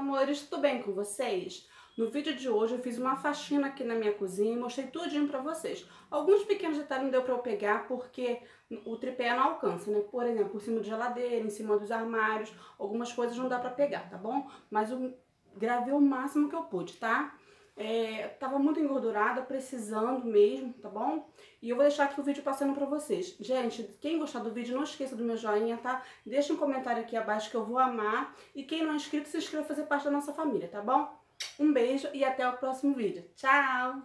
amores, tudo bem com vocês? No vídeo de hoje eu fiz uma faxina aqui na minha cozinha e mostrei tudinho pra vocês. Alguns pequenos detalhes não deu pra eu pegar porque o tripé não alcança, né? Por exemplo, por cima de geladeira, em cima dos armários, algumas coisas não dá pra pegar, tá bom? Mas eu gravei o máximo que eu pude, tá? Tava muito engordurada, precisando mesmo, tá bom? E eu vou deixar aqui o vídeo passando pra vocês. Gente, quem gostar do vídeo, não esqueça do meu joinha, tá? Deixa um comentário aqui abaixo que eu vou amar. E quem não é inscrito, se inscreva e fazer parte da nossa família, tá bom? Um beijo e até o próximo vídeo. Tchau!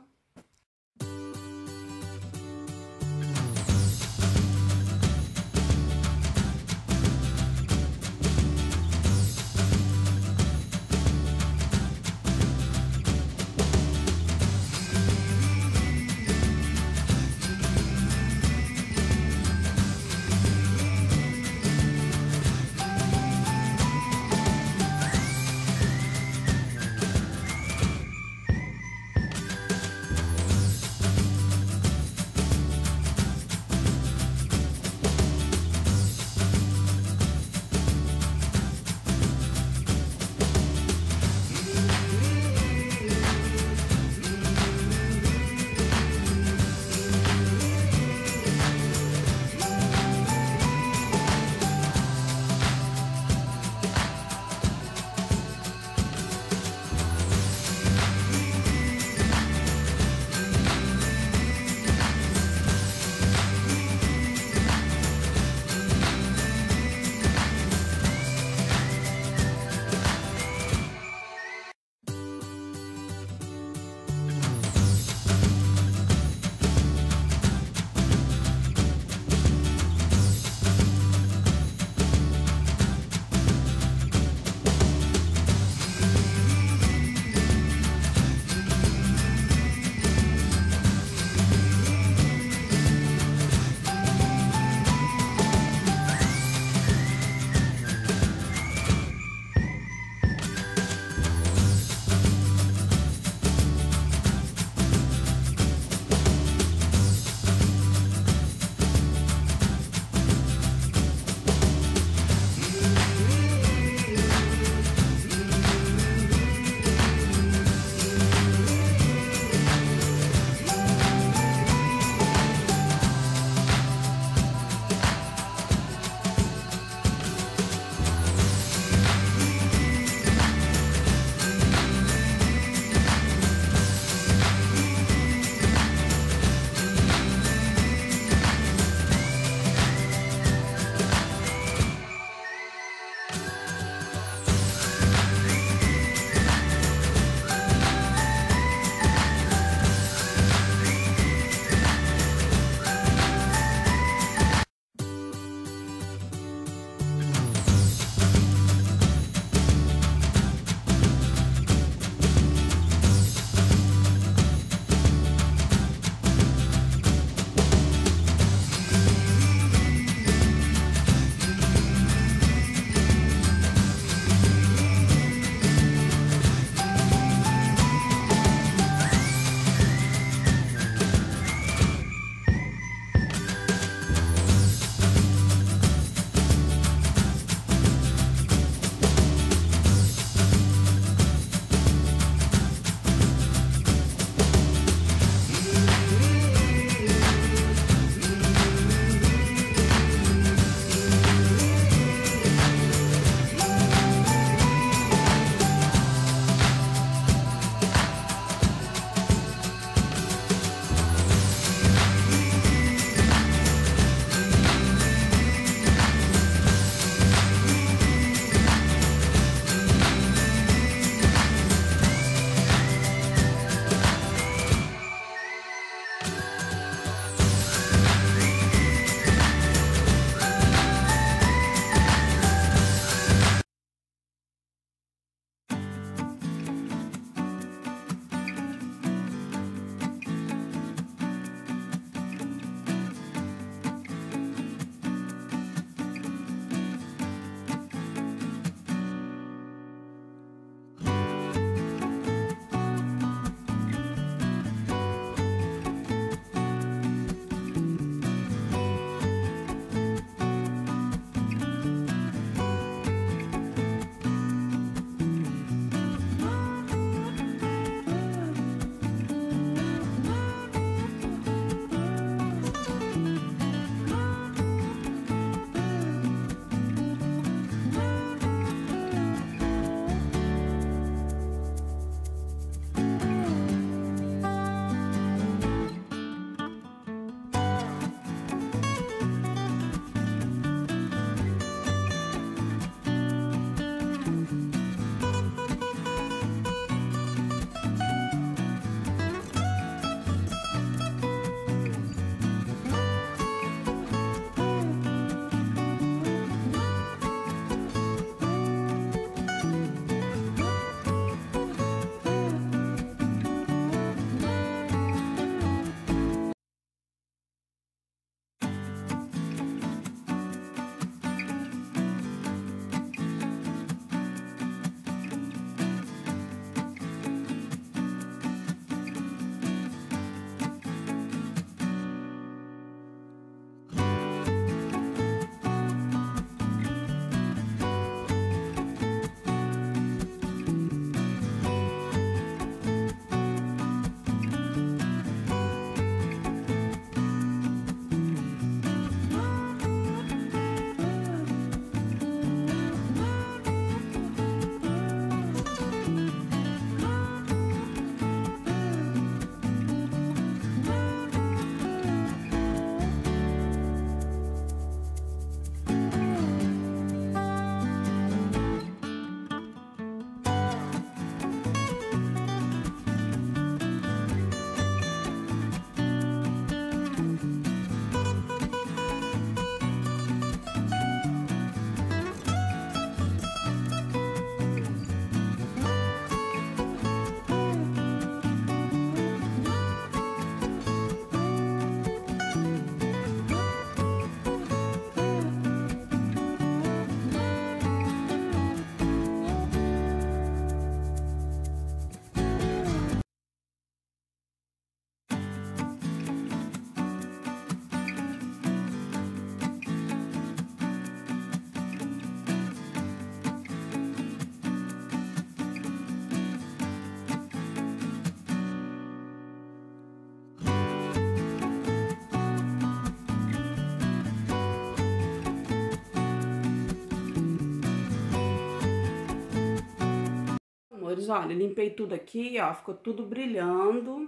amores, olha, limpei tudo aqui, ó, ficou tudo brilhando,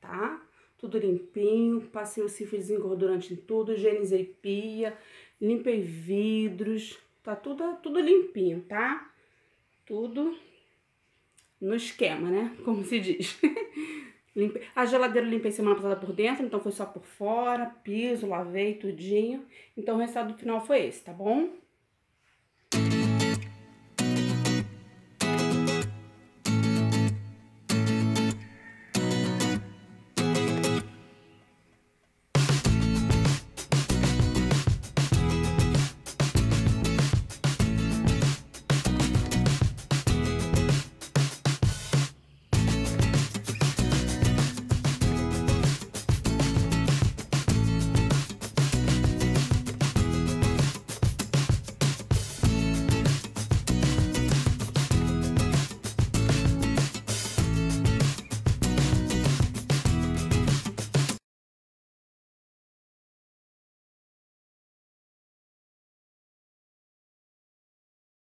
tá? Tudo limpinho, passei o cifre desengordurante em tudo, higienizei pia, limpei vidros, tá tudo limpinho, tá? Tudo no esquema, né? Como se diz. A geladeira eu limpei semana passada por dentro, então foi só por fora, piso, lavei, tudinho. Então o resultado final foi esse, tá bom?